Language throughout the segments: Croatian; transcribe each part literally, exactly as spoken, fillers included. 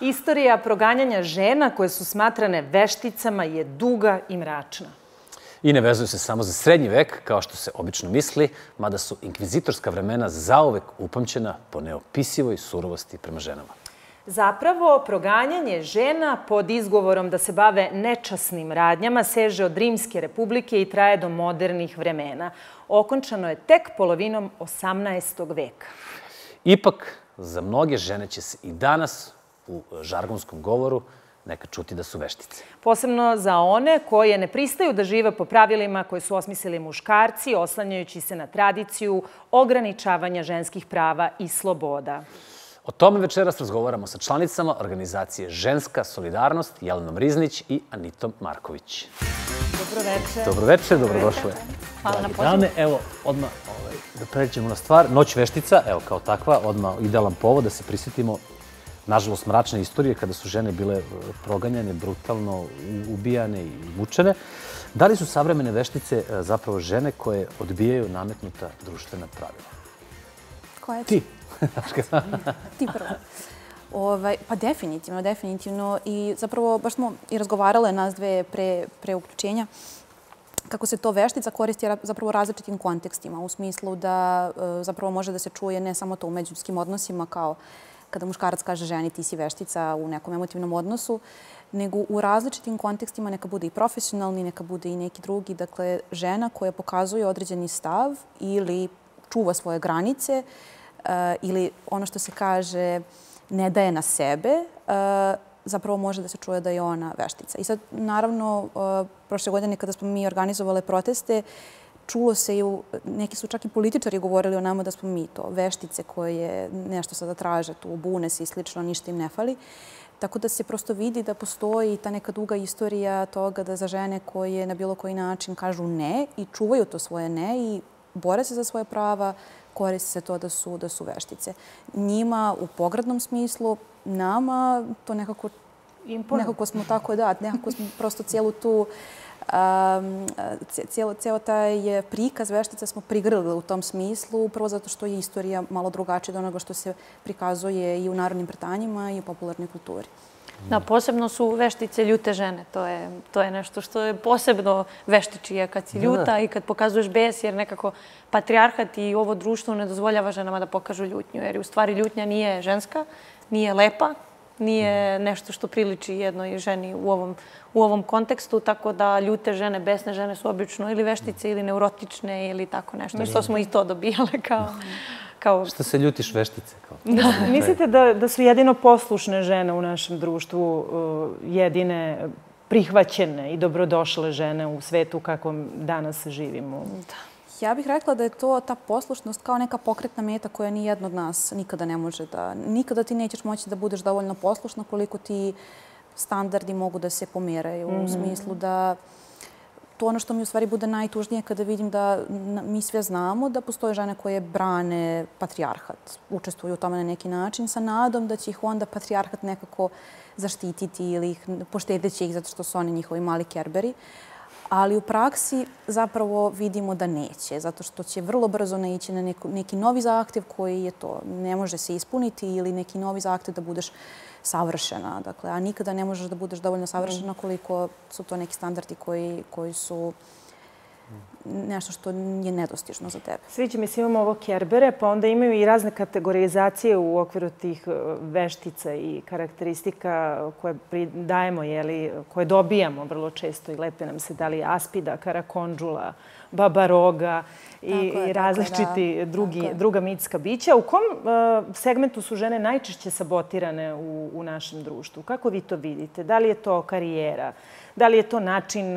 Istorija proganjanja žena koje su smatrane vešticama je duga i mračna. I ne vezuju se samo za srednji vek, kao što se obično misli, mada su inkvizitorska vremena zauvek upamćena po neopisivoj surovosti prema ženama. Zapravo, proganjanje žena pod izgovorom da se bave nečasnim radnjama seže od Rimske republike i traje do modernih vremena. Okončano je tek polovinom osamnaestog veka. Ipak, za mnoge žene će se i danas u žargonskom govoru nekad čuti da su veštice. Posebno za one koje ne pristaju da žive po pravilima koje su osmislili muškarci, oslanjajući se na tradiciju ograničavanja ženskih prava i sloboda. O tome večeras razgovaramo sa članicama organizacije Ženska solidarnost, Jelenom Riznić i Anitom Marković. Dobroveče. Dobroveče, dobrodošle. Hvala na pozivu. Evo, odmah da pređemo na stvar. Noć veštica, evo kao takva, odmah idealan povod da se prisjetimo nažalost mračne istorije kada su žene bile proganjane, brutalno ubijane i mučene. Da li su savremene veštice zapravo žene koje odbijaju nametnuta društvena pravila? Koja je ti? Ti prvo. Pa definitivno, definitivno. I zapravo baš smo i razgovarale nas dve pre uključenja kako se to veštica koristi zapravo u različitim kontekstima. U smislu da zapravo može da se čuje ne samo to u međuljudskim odnosima kao kada muškarac kaže ženi ti si veštica u nekom emotivnom odnosu, nego u različitim kontekstima neka bude i profesionalni, neka bude i neki drugi. Dakle, žena koja pokazuje određeni stav ili čuva svoje granice ili ono što se kaže ne daje na sebe, zapravo može da se čuje da je ona veštica. I sad, naravno, prošle godine kada smo mi organizovali proteste, čulo se i neki su čak i političari govorili o nama da smo mi to, veštice koje nešto sada traže tu, bune se i slično, ništa im ne fali. Tako da se prosto vidi da postoji ta neka duga istorija toga da za žene koje na bilo koji način kažu ne i čuvaju to svoje ne i bore se za svoje prava, koriste se to da su, da su veštice. Njima u pogradnom smislu, nama to nekako, nekako smo tako da, nekako smo prosto cijelu tu cijelo taj prikaz veštica smo prigrlili u tom smislu, upravo zato što je istorija malo drugačija od onoga što se prikazuje i u narodnim predanjima i u popularnoj kulturi. Da, posebno su veštice ljute žene. To je nešto što je posebno veštičije kad si ljuta i kad pokazuješ bes, jer nekako patrijarhat i ovo društvo ne dozvoljava ženama da pokažu ljutnju, jer u stvari ljutnja nije ženska, nije lepa, nije nešto što priliči jednoj ženi u ovom kontekstu, tako da ljute žene, besne žene su obično ili veštice ili neurotične ili tako nešto. I što smo i to dobijale kao... Što se ljutiš veštice? Mislite da su jedino poslušne žene u našem društvu jedine prihvaćene i dobrodošle žene u svetu kako danas živimo? Da. Ja bih rekla da je to ta poslušnost kao neka pokretna meta koja nijedno od nas nikada ne može da... Nikada ti nećeš moći da budeš dovoljno poslušna koliko ti standardi mogu da se pomeraju. U smislu da to ono što mi u stvari bude najtužnije kada vidim da mi sve znamo da postoje žene koje brane patrijarhat, učestvuju u tome na neki način sa nadom da će ih onda patrijarhat nekako zaštititi ili poštedeći ih zato što su oni njihovi mali kerberi. Ali u praksi zapravo vidimo da neće, zato što će vrlo brzo naići na neki novi zahtev koji je to, ne može se ispuniti ili neki novi zahtev da budeš savršena. Dakle, a nikada ne možeš da budeš dovoljno savršena koliko su to neki standardi koji, koji su nešto što je nedostižno za tebe. Sviđa mi se, imamo ovo kerbere, pa onda imaju i razne kategorizacije u okviru tih veštica i karakteristika koje dajemo, koje dobijamo vrlo često i lepe nam se, da li aspida, karakondžula, babaroga i različiti druga mitska bića. U kom segmentu su žene najčešće sabotirane u našem društvu? Kako vi to vidite? Da li je to karijera? Da li je to način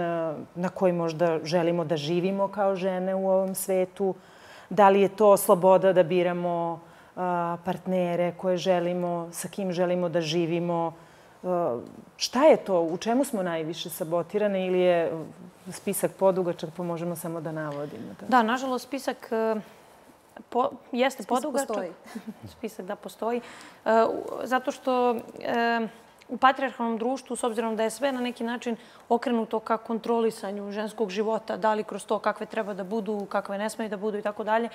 na koji možda želimo da živimo kao žene u ovom svetu? Da li je to sloboda da biramo partnere koje želimo, sa kim želimo da živimo? Šta je to? U čemu smo najviše sabotirane ili je spisak podugačak pa možemo samo da navodimo? Da, nažalost, spisak... Jeste podugačak. Spisak da postoji. Zato što... U patrijarhalnom društvu, s obzirom da je sve na neki način okrenuto ka kontrolisanju ženskog života, da li kroz to kakve treba da budu, kakve ne smeju da budu i tako dalje.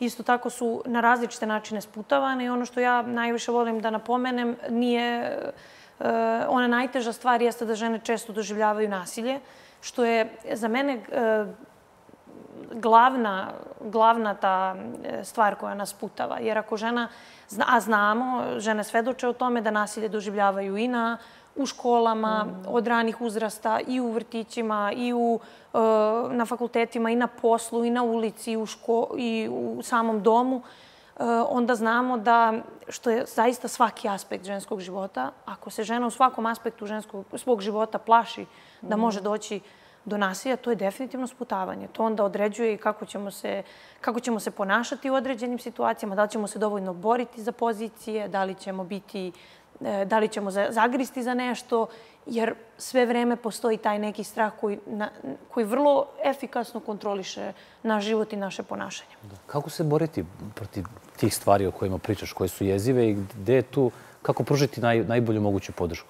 Isto tako su na različite načine sputavane i ono što ja najviše volim da napomenem, nije ona najteža stvar jeste da žene često doživljavaju nasilje, što je za mene glavna, glavna ta stvar koja nas sputava. Jer ako žena, a znamo, žene svedoče o tome da nasilje doživljavaju i na u školama, od ranih uzrasta, i u vrtićima, i u, e, na fakultetima, i na poslu, i na ulici, i u, ško, i u samom domu, e, onda znamo da, što je zaista svaki aspekt ženskog života, ako se žena u svakom aspektu ženskog, svog života plaši da može doći do nasilja, to je definitivno sputavanje. To onda određuje i kako ćemo se, kako ćemo se ponašati u određenim situacijama, da li ćemo se dovoljno boriti za pozicije, da li ćemo biti... da li ćemo zagristi za nešto, jer sve vreme postoji taj neki strah koji, na, koji vrlo efikasno kontroliše naš život i naše ponašanje. Da. Kako se boriti protiv tih stvari o kojima pričaš, koje su jezive i gde je tu, kako pružiti naj, najbolju moguću podršku?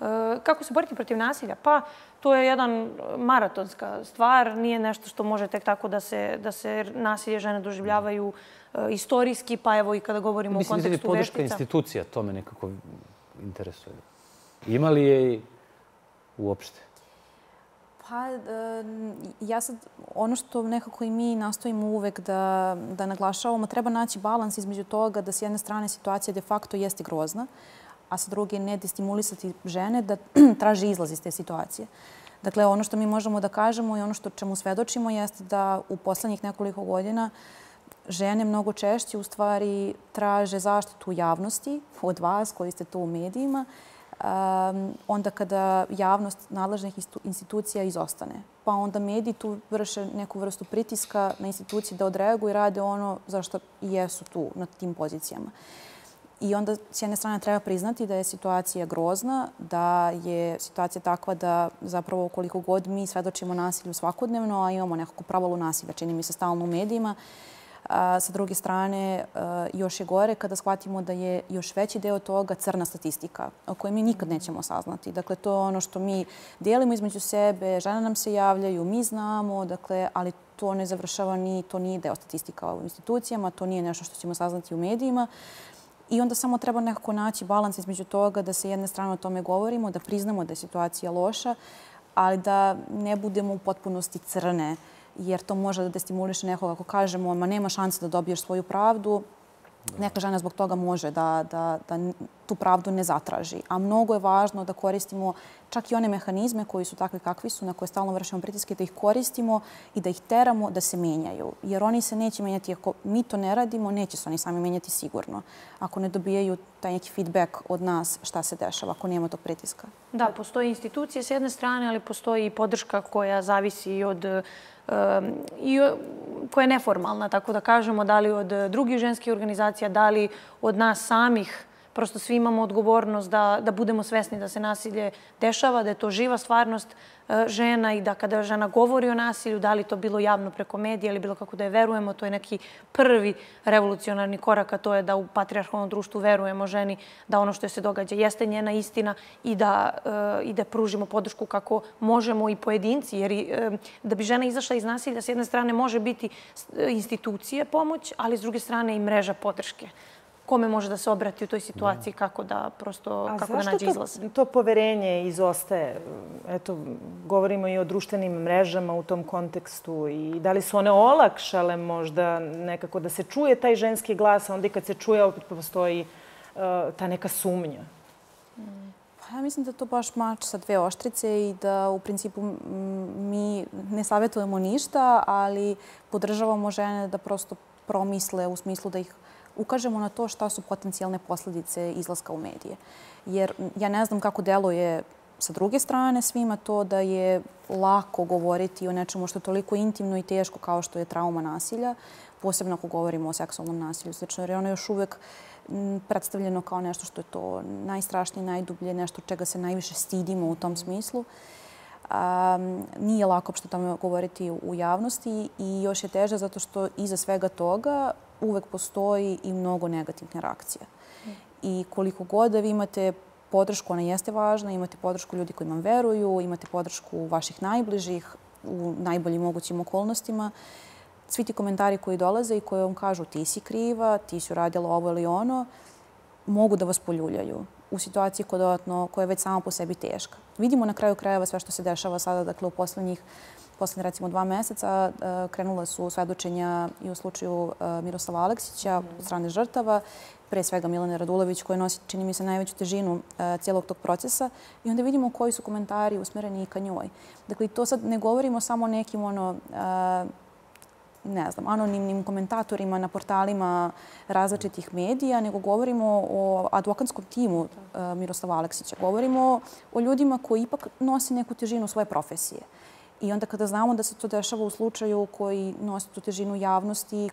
E, kako se boriti protiv nasilja? Pa, to je jedan maratonska stvar, nije nešto što može tek tako da se, da se nasilje žene doživljavaju istorijski, pa evo i kada govorimo mislim, o kontekstu veštica. Mislim, podrška institucija, to me nekako interesuje. Ima li je i uopšte? Pa, ja sad, ono što nekako i mi nastojimo uvek da, da naglašavamo, treba naći balans između toga da s jedne strane situacija de facto jeste grozna, a sa druge ne destimulisati žene da traži izlaz iz te situacije. Dakle, ono što mi možemo da kažemo i ono što čemu svedočimo jeste da u poslednjih nekoliko godina žene mnogo češće u stvari traže zaštitu javnosti od vas koji ste tu u medijima, onda kada javnost nadležnih institucija izostane. Pa onda mediji tu vrše neku vrstu pritiska na institucije da odreaguju i rade ono za što i jesu tu na tim pozicijama. I onda s jedne strane treba priznati da je situacija grozna, da je situacija takva da zapravo koliko god mi svedočimo nasilju svakodnevno, a imamo nekako pravalu nasilja, čini mi se stalno u medijima, a sa druge strane još je gore kada shvatimo da je još veći deo toga crna statistika o kojoj mi nikad nećemo saznati. Dakle, to je ono što mi dijelimo između sebe, žene nam se javljaju, mi znamo, dakle, ali to ne završava ni, to nije deo statistika u institucijama, to nije nešto što ćemo saznati u medijima. I onda samo treba nekako naći balans između toga da se jedne strane o tome govorimo, da priznamo da je situacija loša, ali da ne budemo u potpunosti crne, jer to može da destimuliše nekoga. Ako kažemo, ma nema šanse da dobiješ svoju pravdu, neka žena zbog toga može da, da, da tu pravdu ne zatraži. A mnogo je važno da koristimo čak i one mehanizme koji su takvi kakvi su, na koje stalno vršimo pritiske, da ih koristimo i da ih teramo da se menjaju. Jer oni se neće menjati. Ako mi to ne radimo, neće se oni sami menjati sigurno. Ako ne dobijaju taj neki feedback od nas šta se dešava, ako nema tog pritiska. Da, postoji institucije s jedne strane, ali postoji i podrška koja zavisi od... i koja je neformalna, tako da kažemo, da li od drugih ženskih organizacija, da li od nas samih. Prosto svi imamo odgovornost da, da budemo svesni da se nasilje dešava, da je to živa stvarnost žena i da kada žena govori o nasilju, da li to bilo javno preko medija ili bilo kako da je verujemo, to je neki prvi revolucionarni korak, a to je da u patrijarhalnom društvu verujemo ženi da ono što se događa jeste njena istina i da, i da pružimo podršku kako možemo i pojedinci. Jer da bi žena izašla iz nasilja, s jedne strane može biti institucije pomoć, ali s druge strane i mreža podrške. Kome može da se obrati u toj situaciji, kako da prosto, kako da nađe izlaz. A zašto to poverenje izostaje? Eto, govorimo i o društvenim mrežama u tom kontekstu i da li su one olakšale možda nekako da se čuje taj ženski glas, a onda i kad se čuje opet postoji uh, ta neka sumnja? Pa ja mislim da to baš mač sa dve oštrice i da u principu mi ne savjetujemo ništa, ali podržavamo žene da prosto promisle u smislu da ih ukažemo na to šta su potencijalne posljedice izlaska u medije. Jer ja ne znam kako deluje sa druge strane svima to da je lako govoriti o nečemu što je toliko intimno i teško kao što je trauma nasilja, posebno ako govorimo o seksualnom nasilju, slično, jer ono je još uvek predstavljeno kao nešto što je to najstrašnije, najdublje, nešto čega se najviše stidimo u tom smislu. Um, nije lako opšte tome govoriti u javnosti i još je teže zato što iza svega toga uvek postoji i mnogo negativne reakcije. Mm. I koliko god da vi imate podršku, ona jeste važna, imate podršku ljudi koji vam veruju, imate podršku vaših najbližih u najboljim mogućim okolnostima, svi ti komentari koji dolaze i koji vam kažu ti si kriva, ti si uradila ovo ili ono, mogu da vas poljuljaju u situaciji koja je već sama po sebi teška. Vidimo na kraju krajeva sve što se dešava sada, dakle u poslednjih Poslednje, recimo, dva meseca krenula su svedočenja i u slučaju Miroslava Aleksića od strane žrtava, pre svega Milene Radulović, koja nosi, čini mi se, najveću težinu cijelog tog procesa. I onda vidimo koji su komentari usmereni i ka njoj. Dakle, to sad ne govorimo samo o nekim, ono, ne znam, anonimnim komentatorima na portalima različitih medija, nego govorimo o advokatskom timu Miroslava Aleksića. Govorimo o ljudima koji ipak nosi neku težinu svoje profesije. I onda kada znamo da se to dešava u slučaju koji nosi tu težinu javnosti,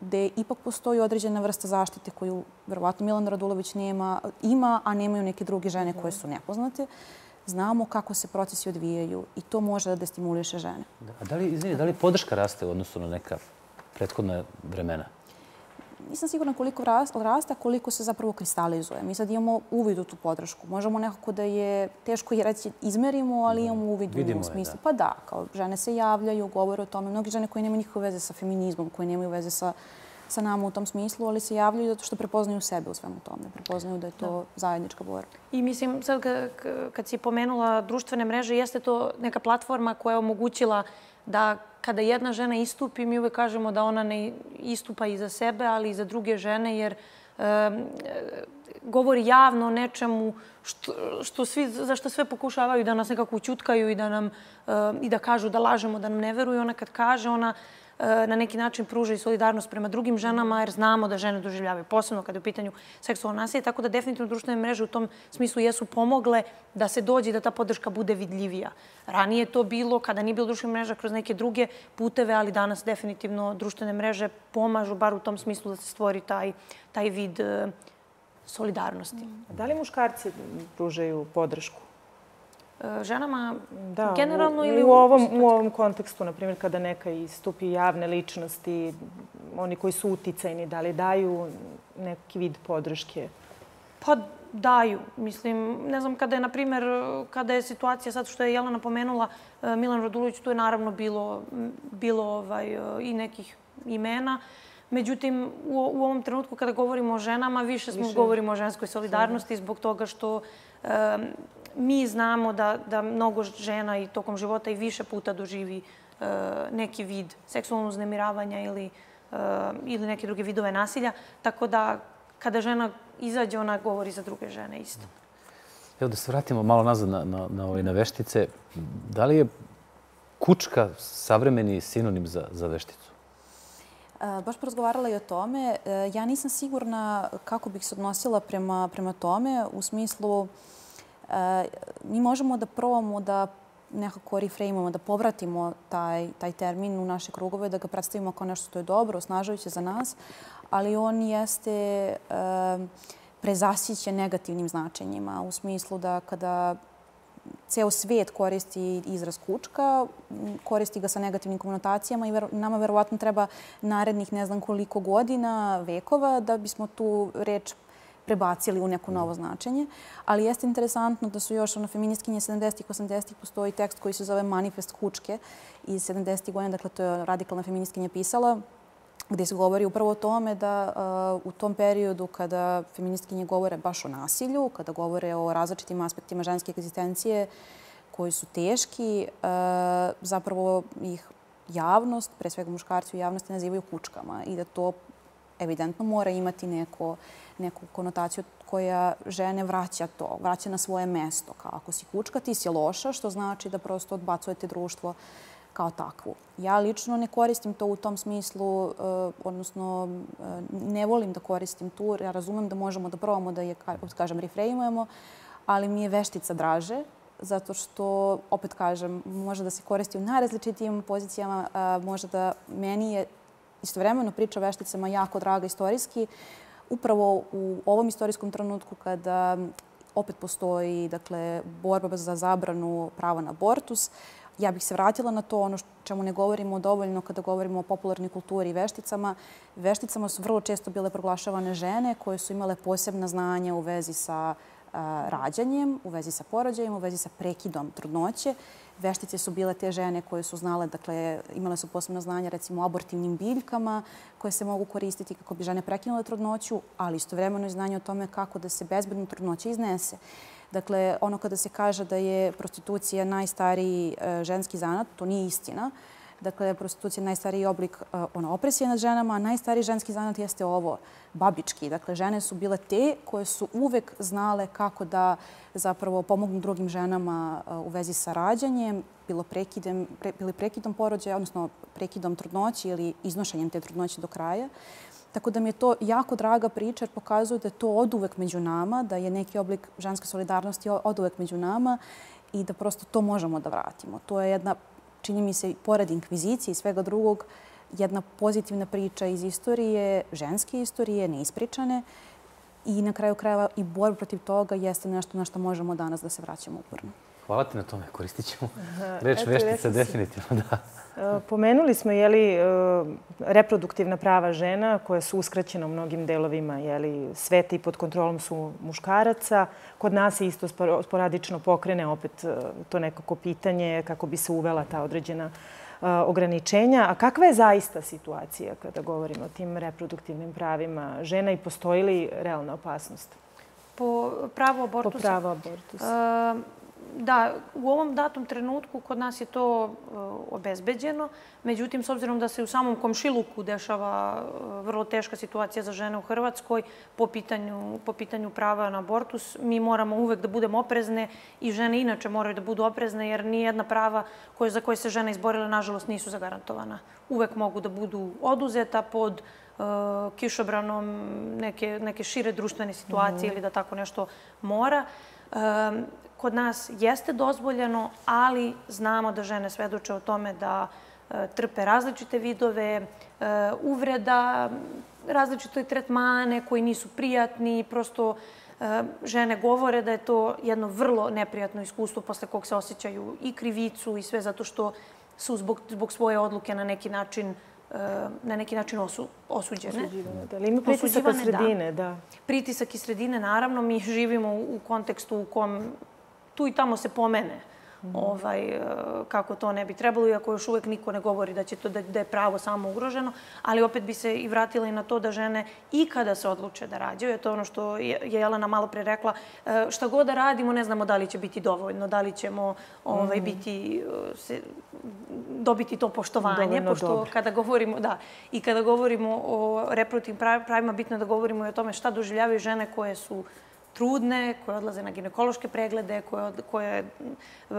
gde ipak postoji određena vrsta zaštite koju, verovatno, Milena Radulović ima, a nemaju neke druge žene koje su nepoznate, znamo kako se procesi odvijaju i to može da destimuliše žene. A da li, izvini, da li podrška raste u odnosu na neka prethodna vremena? Nisam sigurna koliko rasta, koliko se zapravo kristalizuje. Mi sad imamo uvid u tu podršku. Možemo nekako da je teško reći izmerimo, ali imamo uvid u smislu. Pa da, kao žene se javljaju, govore o tome. Mnogi žene koje nemaju nikakve veze sa feminizmom, koje nemaju veze sa nama u tom smislu, ali se javljaju zato što prepoznaju sebe u svemu tome. Prepoznaju da je to zajednička borba. I mislim, sad kad si pomenula društvene mreže, jeste to neka platforma koja je omogućila da kada jedna žena istupi, mi uvek kažemo da ona ne istupa i za sebe, ali i za druge žene, jer e, govori javno o nečemu što, što svi, za što sve pokušavaju da nas nekako ućutkaju i da, nam, e, i da kažu da lažemo, da nam ne veruju. Ona kad kaže, ona e, na neki način pruža i solidarnost prema drugim ženama, jer znamo da žene doživljavaju, posebno kada je u pitanju seksualno nasilje. Tako da definitivno društvene mreže u tom smislu jesu pomogle da se dođe i da ta podrška bude vidljivija. Ranije je to bilo, kada nije bilo društvenih mreža, kroz neke druge puteve, ali danas definitivno društvene mreže pomažu, bar u tom smislu da se stvori taj, taj vid solidarnosti. Da li muškarci pružaju podršku? Ženama generalno ili u ovom kontekstu, na primjer, kada neka istupi javne ličnosti, oni koji su uticajni, da li daju neki vid podrške? Pa daju. Mislim, ne znam, kada je, na primjer, kada je situacija, sad što je Jelena pomenula, Milan Radulović, tu je naravno bilo, bilo ovaj, i nekih imena. Međutim, u, u ovom trenutku kada govorimo o ženama, više smo više. govorimo o ženskoj solidarnosti zbog toga što um, mi znamo da, da mnogo žena i tokom života i više puta doživi uh, neki vid seksualnog uznemiravanja ili, uh, ili neke druge vidove nasilja. Tako da, kada žena izađe, ona govori za druge žene isto. Evo da se vratimo malo nazad na, na, na, ove, na veštice. Da li je kučka savremeni sinonim za, za vešticu? Baš porazgovarala i o tome. Ja nisam sigurna kako bih se odnosila prema, prema tome. U smislu, mi možemo da probamo da nekako reframamo, da povratimo taj, taj termin u naše krugove, da ga predstavimo kao nešto što je dobro, osnažujuće za nas, ali on jeste prezasićen negativnim značenjima. U smislu da kada ceo svijet koristi izraz kučka, koristi ga sa negativnim konotacijama i nama verovatno treba narednih ne znam koliko godina, vekova, da bismo tu reč prebacili u neko novo značenje. Ali jeste interesantno da su još ono, feministkinje sedamdesetih i osamdesetih postoji tekst koji se zove Manifest kučke iz sedamdesetih godina, dakle to je radikalna feministkinja pisala, gdje se govori upravo o tome da uh, u tom periodu kada feministkinje govore baš o nasilju, kada govore o različitim aspektima ženske egzistencije koji su teški, uh, zapravo ih javnost, pre svega muškarci u javnosti, nazivaju kučkama i da to evidentno mora imati neko, neku konotaciju koja žene vraća to, vraća na svoje mesto. Kao ako si kučka, ti si loša, što znači da prosto odbacujete društvo kao takvu. Ja lično ne koristim to u tom smislu, odnosno ne volim da koristim tu. Ja razumem da možemo da probamo da je, kažem, refrejmujemo, ali mi je veštica draže, zato što, opet kažem, može da se koristi u najrazličitijim pozicijama, može da meni je istovremeno priča o vešticama jako draga istorijski, upravo u ovom istorijskom trenutku kada opet postoji, dakle, borba za zabranu prava na abortus. Ja bih se vratila na to, ono čemu ne govorimo dovoljno kada govorimo o popularnoj kulturi i vešticama. Vešticama su vrlo često bile proglašavane žene koje su imale posebna znanja u vezi sa rađanjem, u vezi sa porođajem, u vezi sa prekidom trudnoće. Veštice su bile te žene koje su znale, dakle, imale su posebno znanje recimo o abortivnim biljkama koje se mogu koristiti kako bi žene prekinule trudnoću, ali istovremeno i znanje o tome kako da se bezbedno trudnoća iznese. Dakle, ono kada se kaže da je prostitucija najstariji ženski zanat, to nije istina. Dakle, prostitucija je najstariji oblik opresije nad ženama, a najstariji ženski zanat jeste ovo, babički. Dakle, žene su bile te koje su uvek znale kako da zapravo pomognu drugim ženama u vezi sa rađanjem, bilo prekidom porođaja, odnosno prekidom trudnoći ili iznošenjem te trudnoće do kraja. Tako da mi je to jako draga priča jer pokazuje da je to oduvek među nama, da je neki oblik ženske solidarnosti oduvek među nama i da prosto to možemo da vratimo. To je jedna, čini mi se, pored inkvizicije i svega drugog, jedna pozitivna priča iz istorije, ženske istorije, neispričane. I na kraju krajeva i borba protiv toga jeste nešto na što možemo danas da se vraćamo uporno. Hvala ti na tome. Koristit ćemo reč veštica definitivno. Pomenuli smo reproduktivna prava žena koja su uskraćena u mnogim delovima sveta i pod kontrolom su muškaraca. Kod nas je isto sporadično pokrene opet to nekako pitanje kako bi se uvela ta određena ograničenja. A kakva je zaista situacija kada govorimo o tim reproduktivnim pravima žena i postoji li realna opasnost? Po pravu abortusa? Da, u ovom datom trenutku kod nas je to obezbeđeno. Međutim, s obzirom da se u samom komšiluku dešava vrlo teška situacija za žene u Hrvatskoj po pitanju, po pitanju prava na abortus, mi moramo uvek da budemo oprezne i žene inače moraju da budu oprezne jer nijedna prava koje, za koje se žene izborile, nažalost, nisu zagarantovana. Uvek mogu da budu oduzeta pod kišobranom neke, neke šire društvene situacije ili da tako nešto mora. Kod nas jeste dozvoljeno, ali znamo da žene svedoče o tome da trpe različite vidove uvreda, različite tretmane koji nisu prijatni. Prosto žene govore da je to jedno vrlo neprijatno iskustvo posle kog se osjećaju i krivicu i sve zato što su zbog, zbog svoje odluke na neki način na neki način osu, osuđene. Da, ima pritisak iz sredine, da. da. Pritisak iz sredine, naravno, mi živimo u kontekstu u kom tu i tamo se pomene mm. ovaj, kako to ne bi trebalo, iako još uvijek niko ne govori da, će to, da, da je pravo samo ugroženo, ali opet bi se i vratila i na to da žene i kada se odluče da rađaju, je to ono što je Jelena malo pre rekla, šta god da radimo ne znamo da li će biti dovoljno, da li ćemo ovaj, mm. biti... Se, dobiti to poštovanje, pošto kada govorimo, da, i kada govorimo o reproduktivnim pravima, bitno je da govorimo i o tome šta doživljavaju žene koje su trudne, koje odlaze na ginekološke preglede, koje, koje um,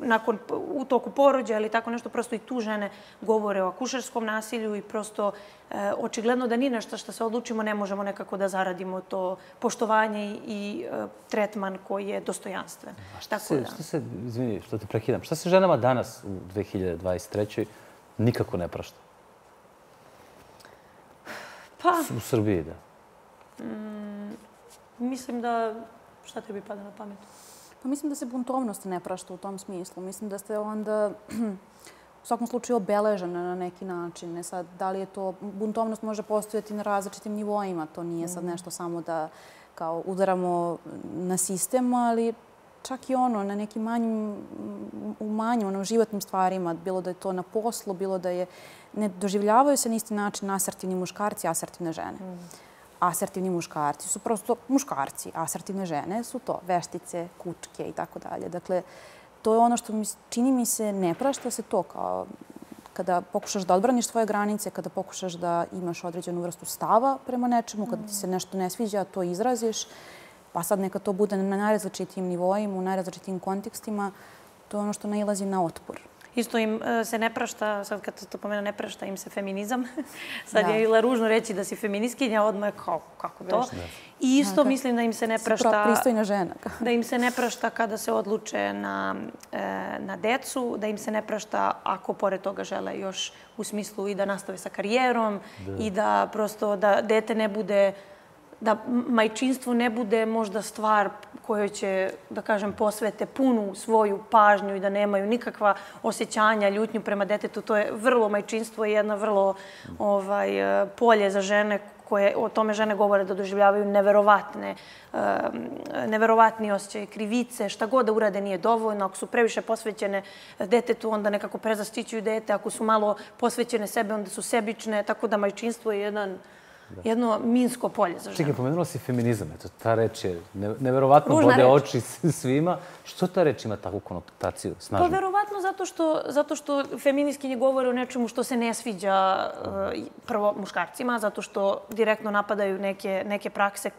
nakon, u toku porođaja ili tako nešto, prosto i tu žene govore o akušerskom nasilju i prosto e, očigledno da ni na šta što se odlučimo ne možemo nekako da zaradimo to poštovanje i e, tretman koji je dostojanstven. A šta se, šta se, izvini što te prekidam, šta se ženama danas u dve hiljade dvadeset trećoj nikako ne prašta? Pa... U Srbiji, da. Mm, Mislim da... Šta tebi pada na pamet? Pa mislim da se buntovnost ne prašta u tom smislu. Mislim da ste onda u svakom slučaju obeležena na neki način. Sad, da li je to... Buntovnost može postojati na različitim nivoima. To nije sad nešto samo da kao udaramo na sistem, ali čak i ono na nekim manjim, u manjim, ono, životnim stvarima. Bilo da je to na poslu, bilo da je... Ne doživljavaju se na isti način asertivni muškarci i asertivne žene. Asertivni muškarci su prosto muškarci, asertivne žene su to, veštice, kučke i tako dalje. Dakle, to je ono što mi, čini mi se ne prašta se to kao kada pokušaš da odbraniš svoje granice, kada pokušaš da imaš određenu vrstu stava prema nečemu, kada ti se nešto ne sviđa, to izraziš, pa sad neka to bude na najrazličitijim nivoima, u najrazličitijim kontekstima, to je ono što nailazi na otpor. Isto im se ne prašta, sad kad to pomenu ne prašta, im se feminizam. Sad da. je ružno reći da si feministkinja, odmah kao, kako to. I isto da, mislim da im se ne prašta... Pristojna žena. Da im se ne prašta kada se odluče na, na decu, da im se ne prašta ako pored toga žele još u smislu i da nastave sa karijerom da. i da prosto da dete ne bude... da majčinstvo ne bude možda stvar kojoj će, da kažem, posvete punu svoju pažnju i da nemaju nikakva osjećanja, ljutnju prema detetu. To je vrlo majčinstvo i jedno vrlo ovaj, polje za žene koje o tome žene govore da doživljavaju neverovatni osjećaj krivice, šta god da urade nije dovoljno. Ako su previše posvećene detetu, onda nekako prezaštićuju dete. Ako su malo posvećene sebe, onda su sebične. Tako da majčinstvo je jedan... jedno minsko polje za žene. Čekaj, pomenula si feminizam. Ta reč je neverovatno bode oči svima. Što ta reč ima takvu konotaciju snažnu? Pa verovatno zato što feministkinje govore o nečemu što se ne sviđa prvo muškarcima, zato što direktno napadaju neke prakse.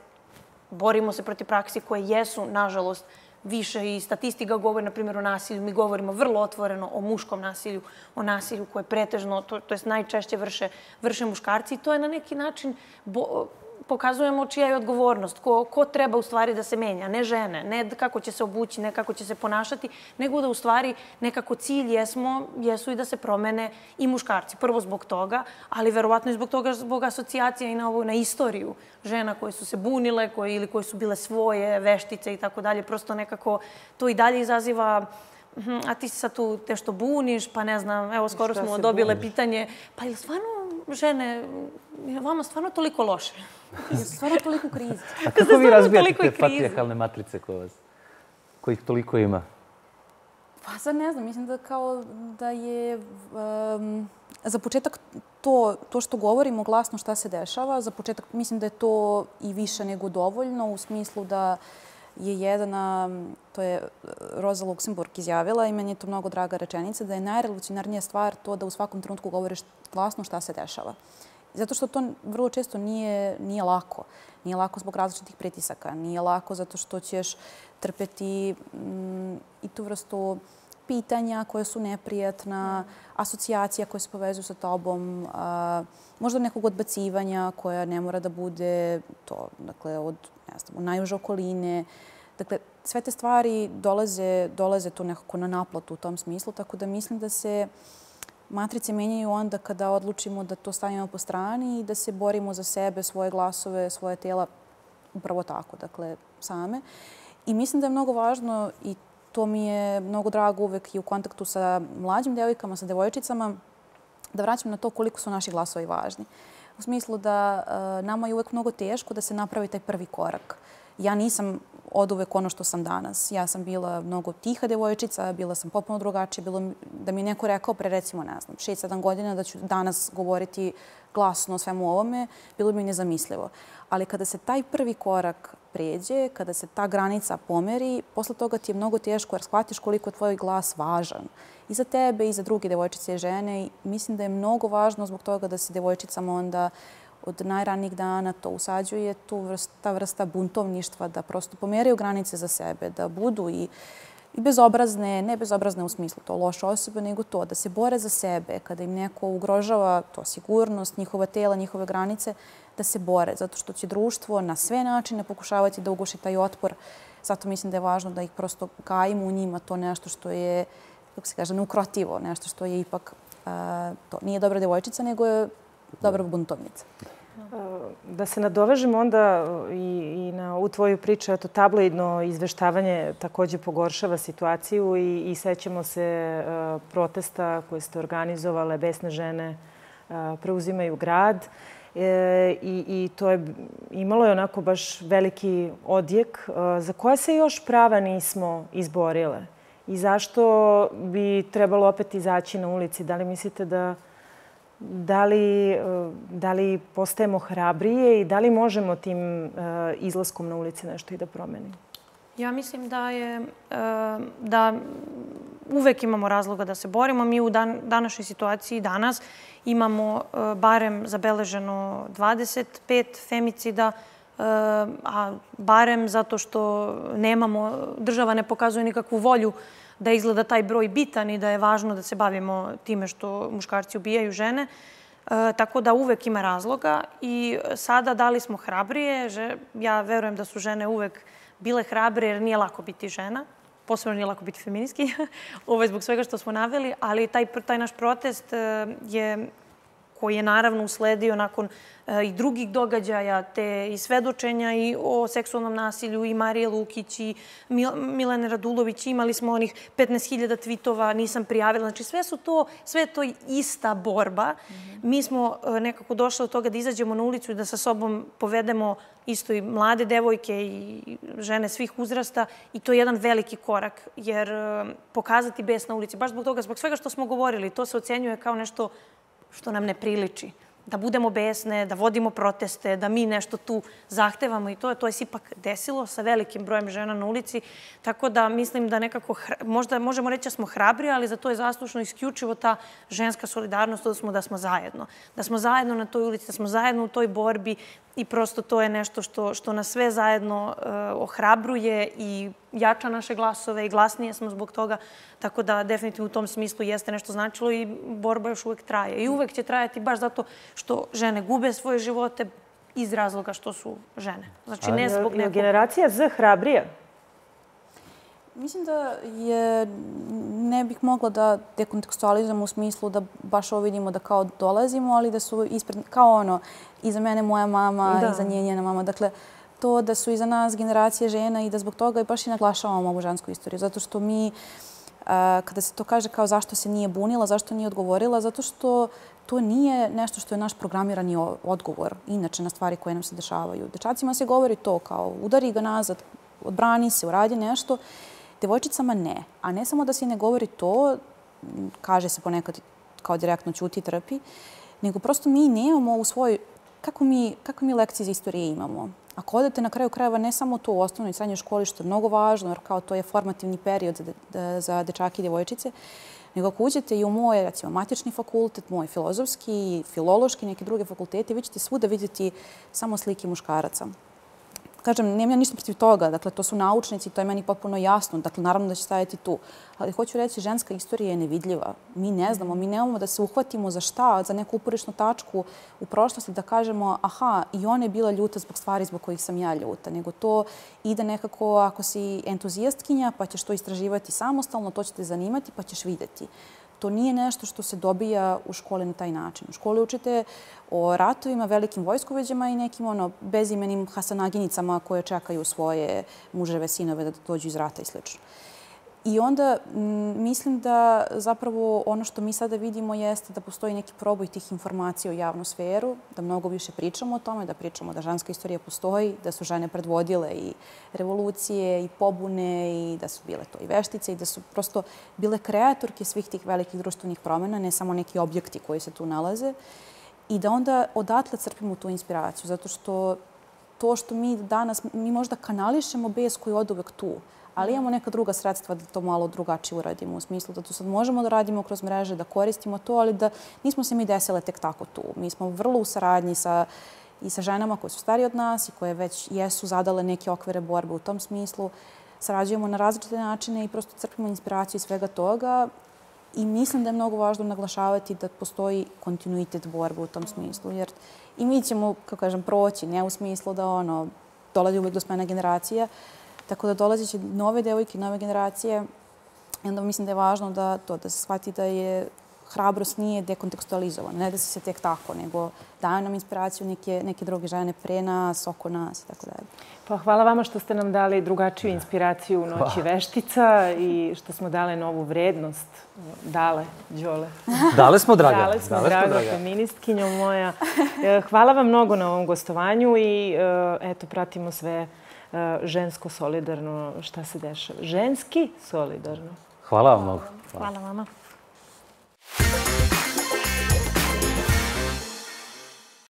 Borimo se protiv praksi koje jesu, nažalost, više i statistika govori, na primjer, o nasilju. Mi govorimo vrlo otvoreno o muškom nasilju, o nasilju koje pretežno, to je najčešće vrše, vrše muškarci. I to je na neki način, bo, pokazujemo čija je odgovornost, ko, ko treba u stvari da se menja, ne žene, ne kako će se obući, ne kako će se ponašati, nego da u stvari nekako cilj jesmo, jesu i da se promene i muškarci. Prvo zbog toga, ali verovatno i zbog toga, zbog asocijacija i na, ovu, na istoriju žena koje su se bunile koje, ili koje su bile svoje, veštice i tako dalje. Prosto nekako to i dalje izaziva... A ti se sad tu nešto buniš, pa ne znam, evo skoro smo dobile pitanje, pa ili stvarno žene, vama stvarno toliko loše? Stvarno toliko krize? A kako vi razbijate te patrijarhalne matrice kojih toliko ima? Pa sad ne znam, mislim da kao da je za početak to što govorimo glasno šta se dešava, za početak mislim da je to i više nego dovoljno u smislu da je jedna, to je Rosa Luxemburg izjavila i meni je to mnogo draga rečenica, da je najrevolucionarnija stvar to da u svakom trenutku govoriš glasno šta se dešava. Zato što to vrlo često nije, nije lako. Nije lako zbog različitih pritisaka, nije lako zato što ćeš trpeti mm, i tu vrstu pitanja koje su neprijatna, asocijacija koje se povezuju sa tobom, a, možda nekog odbacivanja koja ne mora da bude to, dakle, od ne znam, najuže okoline. Dakle, sve te stvari dolaze, dolaze tu nekako na naplatu u tom smislu, tako da mislim da se matrice menjaju onda kada odlučimo da to stavimo po strani i da se borimo za sebe, svoje glasove, svoje tela, upravo tako, dakle, same. I mislim da je mnogo važno i to mi je mnogo drago uvek i u kontaktu sa mlađim devojkama, sa devojčicama, da vraćam na to koliko su naši glasovi važni. U smislu da nama je uvek mnogo teško da se napravi taj prvi korak. Ja nisam od uvek ono što sam danas. Ja sam bila mnogo tiha devojčica, bila sam potpuno drugačija. Bilo da mi je neko rekao pre recimo, ne znam, šest sedam godina da ću danas govoriti glasno o svemu ovome, bilo mi nezamislivo. Ali kada se taj prvi korak pređe, kada se ta granica pomeri, posle toga ti je mnogo teško jer shvatiš koliko je tvoj glas važan. I za tebe i za druge devojčice i žene. Mislim da je mnogo važno zbog toga da se devojčicama onda od najranijih dana to usađuje, ta vrsta buntovništva, da prosto pomeraju granice za sebe, da budu i bezobrazne, ne bezobrazne u smislu to loše osobe, nego to da se bore za sebe kada im neko ugrožava to sigurnost, njihova tela, njihove granice, da se bore, zato što će društvo na sve načine pokušavati da uguši taj otpor. Zato mislim da je važno da ih prosto gajimo u njima to nešto što je, kako se kaže, neukrotivo, nešto što je ipak, to nije dobra devojčica, nego je dobra buntovnica. Da se nadovežemo onda i na ovu tvoju priču, tabloidno izveštavanje također pogoršava situaciju i sećamo se protesta koje ste organizovale, besne žene preuzimaju grad i to je imalo je onako baš veliki odjek za koje se još prava nismo izborile. I zašto bi trebalo opet izaći na ulici? Da li mislite da Da li, da li postajemo hrabrije i da li možemo tim izlaskom na ulici nešto i da promenimo? Ja mislim da je, da uvek imamo razloga da se borimo. Mi u dan, današnjoj situaciji danas imamo barem zabeleženo dvadeset pet femicida, a barem zato što nemamo, država ne pokazuje nikakvu volju da izgleda taj broj bitan i da je važno da se bavimo time što muškarci ubijaju žene. Tako da uvek ima razloga i sada da li smo hrabrije. Ja verujem da su žene uvek bile hrabre jer nije lako biti žena. Posebno nije lako biti feministki, zbog svega što smo naveli, ali taj naš protest je koji je naravno usledio nakon i drugih događaja, te i svedočenja i o seksualnom nasilju i Marije Lukić i Milene Radulović. Imali smo onih petnaest hiljada tvitova, nisam prijavila. Znači sve su to, sve to ista borba. Mi smo nekako došli od toga da izađemo na ulicu i da sa sobom povedemo isto i mlade devojke i žene svih uzrasta i to je jedan veliki korak jer pokazati bes na ulici, baš zbog toga, zbog svega što smo govorili, to se ocenjuje kao nešto što nam ne priliči. Da budemo besne, da vodimo proteste, da mi nešto tu zahtevamo i to. To se ipak desilo sa velikim brojem žena na ulici. Tako da mislim da nekako, možda možemo reći da smo hrabri, ali za to je zaslužno isključivo ta ženska solidarnost, da smo, da smo zajedno. Da smo zajedno na toj ulici, da smo zajedno u toj borbi i prosto to je nešto što, što nas sve zajedno uh, ohrabruje i jača naše glasove i glasnije smo zbog toga. Tako da definitivno u tom smislu jeste nešto značilo i borba još uvek traje. I uvek će trajati baš zato što žene gube svoje živote iz razloga što su žene. Znači, ne zbog nekog... Generacija Z hrabrija? Mislim da je, ne bih mogla da dekontekstualizam u smislu da baš ovo vidimo da kao dolazimo, ali da su ispred, kao ono, iza mene moja mama, iza nje njena mama. Dakle, to da su iza nas generacije žena i da zbog toga baš i naglašavamo ovu žensku istoriju. Zato što mi, kada se to kaže kao zašto se nije bunila, zašto nije odgovorila, zato što to nije nešto što je naš programirani odgovor inače na stvari koje nam se dešavaju. Dečacima se govori to kao udari ga nazad, odbrani se, uradi nešto. Devojčicama ne. A ne samo da se ne govori to, kaže se ponekad kao direktno ćuti, trpi, nego prosto mi nemamo u svoj... Kako mi, kako mi lekcije iz istorije imamo? Ako odete na kraju krajeva ne samo to u osnovnoj i srednjoj školi, što je mnogo važno, jer kao to je formativni period za, de, za dečake i djevojčice, nego ako uđete i u moj, recimo, matični fakultet, moj filozofski, filološki, neke druge fakultete, vi ćete svuda vidjeti samo slike muškaraca. Kažem, nemam ja ništa protiv toga, dakle, to su naučnici, to je meni potpuno jasno, dakle, naravno da će stajati tu. Ali hoću reći, ženska istorija je nevidljiva. Mi ne znamo, mi nemamo da se uhvatimo za šta, za neku uporišnu tačku u prošlosti, da kažemo, aha, i ona je bila ljuta zbog stvari zbog kojih sam ja ljuta, nego to ide nekako, ako si entuzijastkinja, pa ćeš to istraživati samostalno, to će te zanimati, pa ćeš vidjeti. To nije nešto što se dobija u škole na taj način. U školi učite o ratovima, velikim vojskovođama i nekim ono, bezimenim hasanaginicama koje čekaju svoje muževe, sinove da dođu iz rata i sl. I onda m, mislim da zapravo ono što mi sada vidimo jeste da postoji neki proboj tih informacija u javnu sferu, da mnogo više pričamo o tome, da pričamo da ženska istorija postoji, da su žene predvodile i revolucije i pobune i da su bile to i veštice i da su prosto bile kreatorke svih tih velikih društvenih promjena, ne samo neki objekti koji se tu nalaze. I da onda odatle crpimo tu inspiraciju, zato što to što mi danas, mi možda kanališemo bez koji je oduvek tu, ali imamo neka druga sredstva da to malo drugačije uradimo. U smislu da to sad možemo da radimo kroz mreže, da koristimo to, ali da nismo se mi desile tek tako tu. Mi smo vrlo u saradnji sa, i sa ženama koje su starije od nas i koje već jesu zadale neke okvire borbe u tom smislu. Sarađujemo na različite načine i prosto crpimo inspiraciju iz svega toga. I mislim da je mnogo važno naglašavati da postoji kontinuitet borbe u tom smislu. Jer i mi ćemo, kako kažem, proći, ne u smislu da ono, dolazi uvijek do smena generacija, tako da dolazeći nove devojke, nove generacije, onda mislim da je važno da, to, da se shvati da je hrabrost nije dekontekstualizovana, ne da se se tek tako, nego daju nam inspiraciju neke, neke druge žene pre nas, oko nas i tako dalje. Pa hvala vama što ste nam dali drugačiju inspiraciju u Noći veštica i što smo dale novu vrednost. Dale, Đole. Dale smo, draga. Dale smo, dale draga, draga. Feministkinjo moja. Hvala vam mnogo na ovom gostovanju i eto, pratimo sve žensko solidarno, šta se dešava. Ženski solidarno. Hvala vam mnogo. Hvala vama.